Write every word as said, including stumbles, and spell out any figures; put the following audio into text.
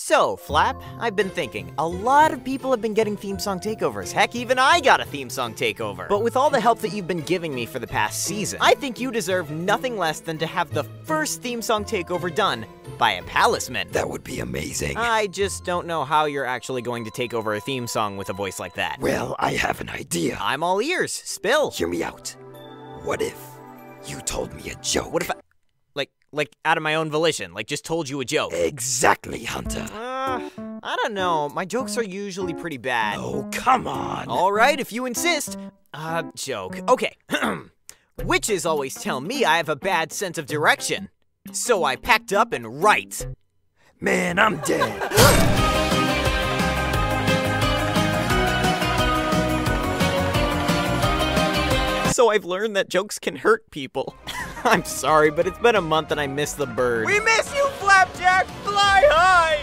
So, Flap, I've been thinking, a lot of people have been getting theme song takeovers. Heck, even I got a theme song takeover. But with all the help that you've been giving me for the past season, I think you deserve nothing less than to have the first theme song takeover done by a palisman. That would be amazing. I just don't know how you're actually going to take over a theme song with a voice like that. Well, I have an idea. I'm all ears. Spill. Hear me out. What if you told me a joke? What if I... Like, out of my own volition, like just told you a joke. Exactly, Hunter. Uh, I don't know. My jokes are usually pretty bad. Oh, come on. All right, if you insist. Uh, joke. Okay. Witches always tell me I have a bad sense of direction. So I packed up and right. Man, I'm dead. So I've learned that jokes can hurt people. I'm sorry, but it's been a month and I miss the bird. We miss you, Flapjack! Fly high!